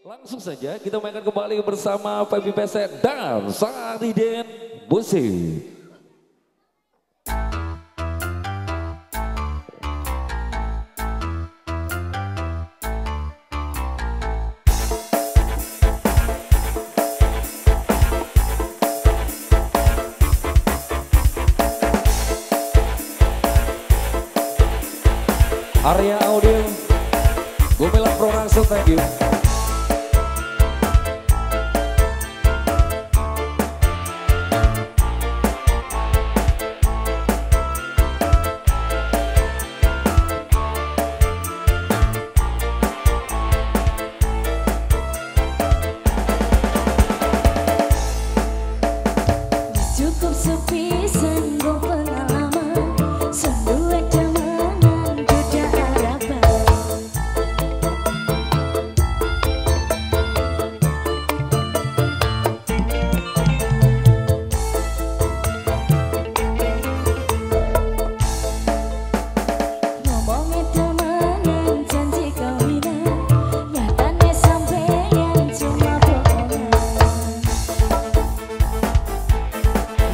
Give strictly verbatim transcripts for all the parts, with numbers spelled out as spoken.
Langsung saja kita mainkan kembali bersama Febi Pesek dan Sariden Busi. Arya Audio, gue bilang production, thank you.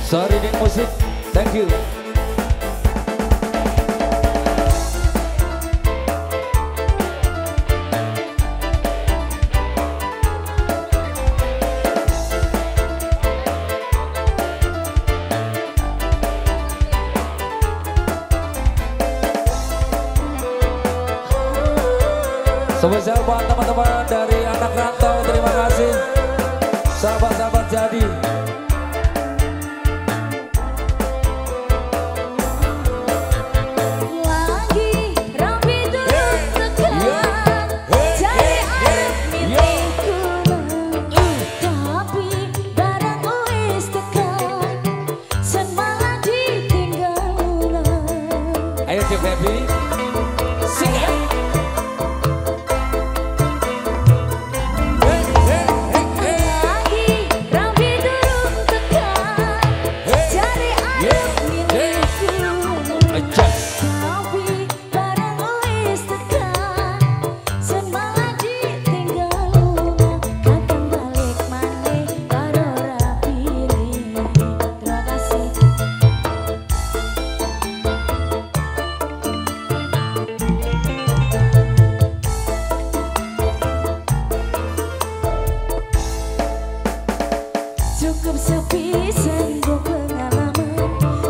Sariden Musik, thank you. Spesial buat teman-teman dari anak rantau, terima kasih. Sahabat-sahabat Jati. Cukup sepi sanggup pengalaman,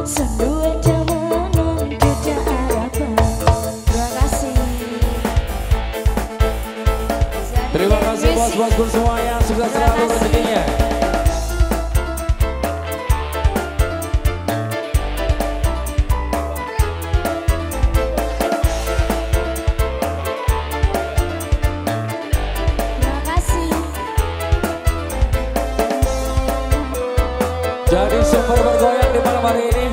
sendu aja menang kerja harapan. Terima kasih. Terima kasih bos-bosku semua yang sukses selalu rezekinya. Jadi super bergoyang di malam hari ini.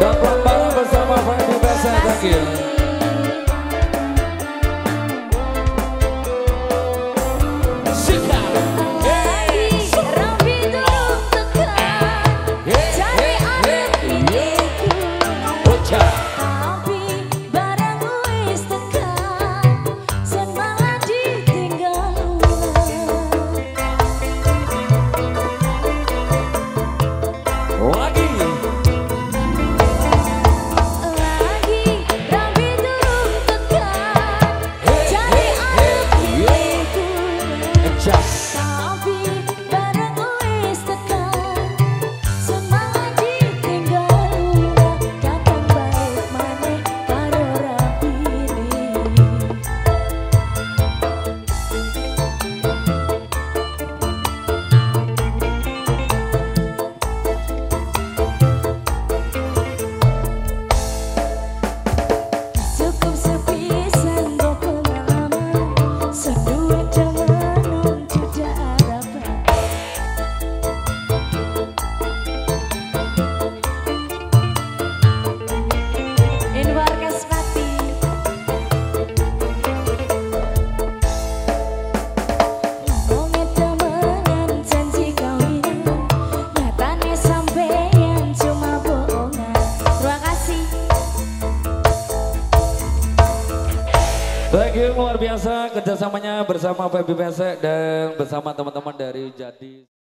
Dapat bareng bersama Febi Pesek, thank you. kerjasamanya bersama Febi Pesek dan bersama teman-teman dari Jati.